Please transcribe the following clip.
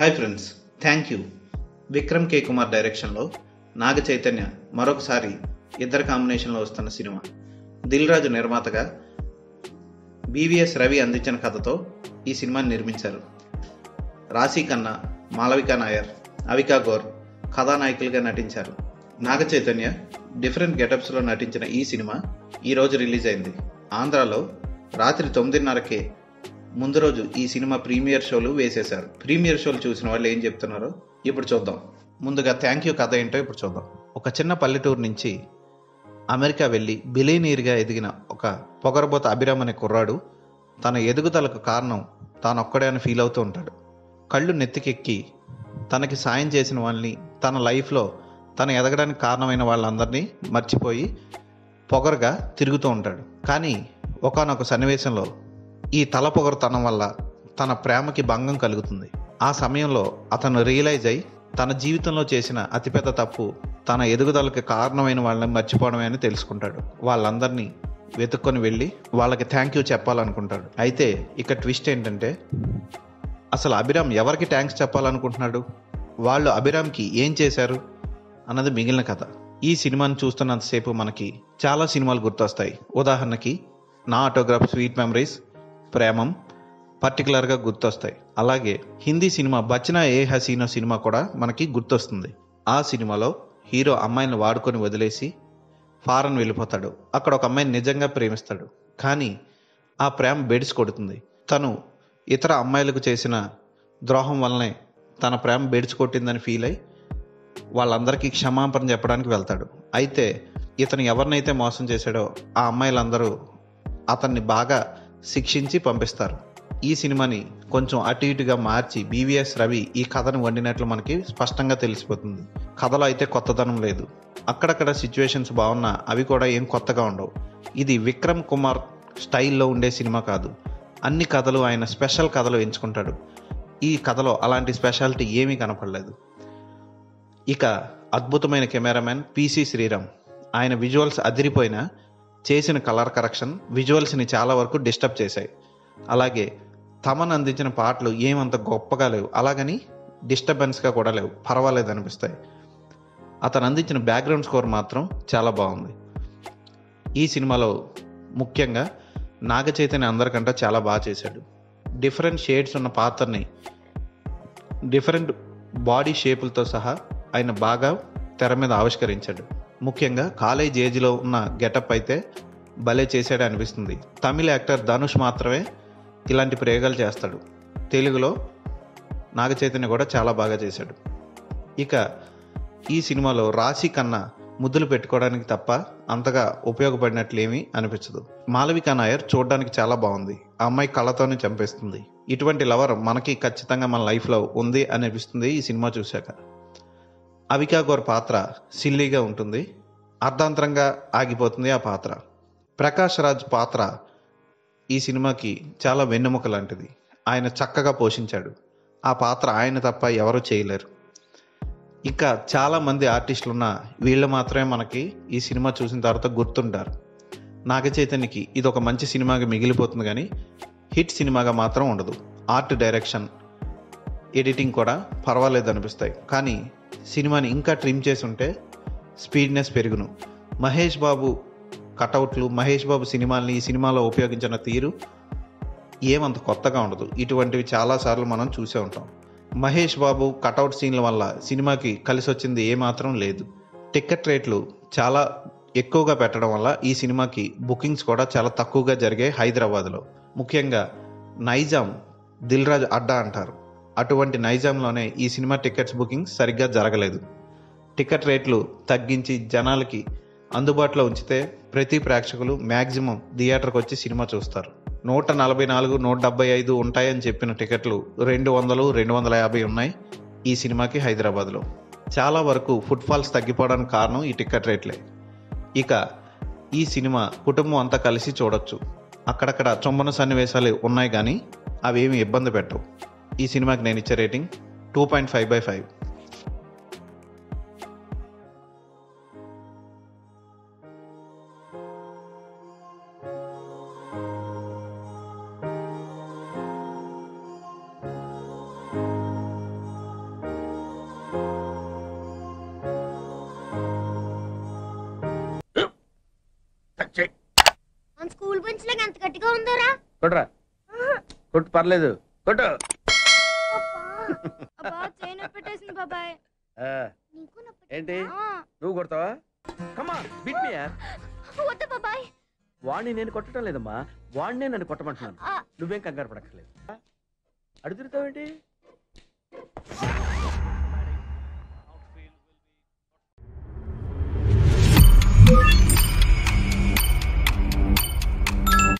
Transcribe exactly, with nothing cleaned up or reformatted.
Hi friends, thank you. Vikram K Kumar డైరెక్షన్లో నాగ చైతన్య మరొకసారి ఇద్దరు కాంబినేషన్లో వస్తున్న సినిమా. దిల్ రాజు నిర్మాతగా బీవీఎస్ రవి అందించిన కథతో ఈ సినిమాని నిర్మించారు. రాశీ ఖన్నా, మాలవికా నాయర్, అవికా గోర్ కథానాయకులుగా నటించారు. నాగ చైతన్య డిఫరెంట్ గెటప్స్లో నటించిన ఈ సినిమా ఈరోజు రిలీజ్ అయింది. ఆంధ్రాలో రాత్రి తొమ్మిదిన్నరకే ముందు రోజు ఈ సినిమా ప్రీమియర్ షోలు వేసేశారు. ప్రీమియర్ షోలు చూసిన వాళ్ళు ఏం చెప్తున్నారో ఇప్పుడు చూద్దాం. ముందుగా థ్యాంక్ యూ కథ ఏంటో ఇప్పుడు చూద్దాం. ఒక చిన్న పల్లెటూరు నుంచి అమెరికా వెళ్ళి బిలీనీర్గా ఎదిగిన ఒక పొగరబోత అభిరామ్ అనే కుర్రాడు తన ఎదుగుదలకు కారణం తానొక్కడే అని ఫీల్ అవుతూ ఉంటాడు. కళ్ళు నెత్తికెక్కి తనకి సాయం చేసిన వాళ్ళని, తన లైఫ్లో తను ఎదగడానికి కారణమైన వాళ్ళందరినీ మర్చిపోయి పొగరుగా తిరుగుతూ ఉంటాడు. కానీ ఒకానొక సన్నివేశంలో ఈ తల పొగరుతనం వల్ల తన ప్రేమకి భంగం కలుగుతుంది. ఆ సమయంలో అతను రియలైజ్ అయి తన జీవితంలో చేసిన అతిపెద్ద తప్పు తన ఎదుగుదలకి కారణమైన వాళ్ళని మర్చిపోవడమే అని తెలుసుకుంటాడు. వాళ్ళందరినీ వెతుక్కొని వెళ్ళి వాళ్ళకి థ్యాంక్ యూ చెప్పాలనుకుంటాడు. అయితే ఇక ట్విస్ట్ ఏంటంటే, అసలు అభిరామ్ ఎవరికి థ్యాంక్స్ చెప్పాలనుకుంటున్నాడు, వాళ్ళు అభిరామ్కి ఏం చేశారు అన్నది మిగిలిన కథ. ఈ సినిమాను చూస్తున్నంతసేపు మనకి చాలా సినిమాలు గుర్తొస్తాయి. ఉదాహరణకి నా ఆటోగ్రాఫ్, స్వీట్ మెమరీస్, ప్రేమం పర్టికులర్గా గుర్తొస్తాయి. అలాగే హిందీ సినిమా బచ్నా ఏ హసీనో సినిమా కూడా మనకి గుర్తొస్తుంది. ఆ సినిమాలో హీరో అమ్మాయిని వాడుకొని వదిలేసి ఫారెన్ వెళ్ళిపోతాడు. అక్కడ ఒక అమ్మాయిని నిజంగా ప్రేమిస్తాడు. కానీ ఆ ప్రేమ బెడిసి కొడుతుంది. తను ఇతర అమ్మాయిలకు చేసిన ద్రోహం వల్లనే తన ప్రేమ బెడిసి కొట్టిందని ఫీల్ అయి వాళ్ళందరికీ క్షమాపణ చెప్పడానికి వెళ్తాడు. అయితే ఇతను ఎవరినైతే మోసం చేశాడో ఆ అమ్మాయిలందరూ అతన్ని బాగా శిక్షించి పంపిస్తారు. ఈ సినిమాని కొంచెం అటు ఇటుగా మార్చి బీవీఎస్ రవి ఈ కథను వండినట్లు మనకి స్పష్టంగా తెలిసిపోతుంది. కథలో అయితే కొత్తదనం లేదు. అక్కడక్కడ సిచ్యువేషన్స్ బాగున్నా అవి కూడా ఏం కొత్తగా ఉండవు. ఇది విక్రమ్ కుమార్ స్టైల్లో ఉండే సినిమా కాదు. అన్ని కథలు ఆయన స్పెషల్ కథలు ఎంచుకుంటాడు. ఈ కథలో అలాంటి స్పెషాలిటీ ఏమీ కనపడలేదు. ఇక అద్భుతమైన కెమెరామెన్ పీసీ శ్రీరామ్, ఆయన విజువల్స్ అదిరిపోయినా చేసిన కలర్ కరెక్షన్ విజువల్స్ని చాలా వరకు డిస్టర్బ్ చేశాయి. అలాగే తమను అందించిన పాటలు ఏమంత గొప్పగా లేవు, అలాగని డిస్టర్బెన్స్గా కూడా లేవు, పర్వాలేదు అనిపిస్తాయి. అతను అందించిన బ్యాక్గ్రౌండ్ స్కోర్ మాత్రం చాలా బాగుంది. ఈ సినిమాలో ముఖ్యంగా నాగ చైతన్య అందరికంటే చాలా బాగా చేశాడు. డిఫరెంట్ షేడ్స్ ఉన్న పాత్రని డిఫరెంట్ బాడీ షేపులతో సహా ఆయన బాగా తెర మీద ఆవిష్కరించాడు. ముఖ్యంగా కాలేజ్ ఏజ్లో ఉన్న గెటప్ అయితే భలే చేశాడు అనిపిస్తుంది. తమిళ యాక్టర్ ధనుష్ మాత్రమే ఇలాంటి ప్రయోగాలు చేస్తాడు. తెలుగులో నాగ చైతన్య కూడా చాలా బాగా చేశాడు. ఇక ఈ సినిమాలో రాశీ ఖన్నా ముద్దులు పెట్టుకోవడానికి తప్ప అంతగా ఉపయోగపడినట్లేమీ అనిపించదు. మాలవికా నాయర్ చూడడానికి చాలా బాగుంది. ఆ అమ్మాయి కళ్ళతోనే చంపేస్తుంది. ఇటువంటి లవర్ మనకి ఖచ్చితంగా మన లైఫ్లో ఉంది అనిపిస్తుంది ఈ సినిమా చూశాక. అవికా గోర్ పాత్ర సిల్లీగా ఉంటుంది, అర్ధాంతరంగా ఆగిపోతుంది ఆ పాత్ర. ప్రకాష్ రాజ్ పాత్ర ఈ సినిమాకి చాలా వెన్నెముక లాంటిది. ఆయన చక్కగా పోషించాడు. ఆ పాత్ర ఆయన తప్ప ఎవరూ చేయలేరు. ఇంకా చాలామంది ఆర్టిస్టులు ఉన్నా వీళ్ళు మాత్రమే మనకి ఈ సినిమా చూసిన తర్వాత గుర్తుంటారు. నాగ చైతన్యకి ఇది ఒక మంచి సినిమాగా మిగిలిపోతుంది, కానీ హిట్ సినిమాగా మాత్రం ఉండదు. ఆర్ట్ డైరెక్షన్, ఎడిటింగ్ కూడా పర్వాలేదు అనిపిస్తాయి. కానీ సినిమాని ఇంకా ట్రిమ్ చేసి ఉంటే స్పీడ్నెస్ పెరుగును. మహేష్ బాబు కటౌట్లు, మహేష్ బాబు సినిమాల్ని ఈ సినిమాలో ఉపయోగించిన తీరు ఏమంత కొత్తగా ఉండదు. ఇటువంటివి చాలాసార్లు మనం చూసే ఉంటాం. మహేష్ బాబు కటౌట్ సీన్ల వల్ల సినిమాకి కలిసి వచ్చింది ఏమాత్రం లేదు. టికెట్ రేట్లు చాలా ఎక్కువగా పెట్టడం వల్ల ఈ సినిమాకి బుకింగ్స్ కూడా చాలా తక్కువగా జరిగాయి హైదరాబాద్లో. ముఖ్యంగా నైజాం దిల్ రాజు అడ్డా అంటారు. అటువంటి నైజాంలోనే ఈ సినిమా టికెట్స్ బుకింగ్ సరిగ్గా జరగలేదు. టికెట్ రేట్లు తగ్గించి జనాలకి అందుబాటులో ఉంచితే ప్రతి ప్రేక్షకులు మ్యాక్సిమం థియేటర్కి వచ్చి సినిమా చూస్తారు. నూట నలభై నాలుగు నూట డెబ్బై ఐదు ఉంటాయని చెప్పిన టికెట్లు రెండు వందలు రెండు వందల యాభై ఉన్నాయి ఈ సినిమాకి హైదరాబాద్లో. చాలా వరకు ఫుట్ఫాల్స్ తగ్గిపోవడానికి కారణం ఈ టికెట్ రేట్లే. ఇక ఈ సినిమా కుటుంబం అంతా కలిసి చూడొచ్చు. అక్కడక్కడ చొంబన సన్నివేశాలు ఉన్నాయి, కానీ అవేమి ఇబ్బంది పెట్టవు. ఈ సినిమాకి నేను ఇచ్చే rating two point five by five. school bench lag anta kattiga undora kodra kottu paraledu kottu appa chain appetesindi babaye ah ninku na enti nu kodtava come on beat me yaar kodda babaye vaani nenu kottatam ledamma vaanne nannu kottamantunanu nuvvem kangaru padakaledu adudurthav enti outfield will be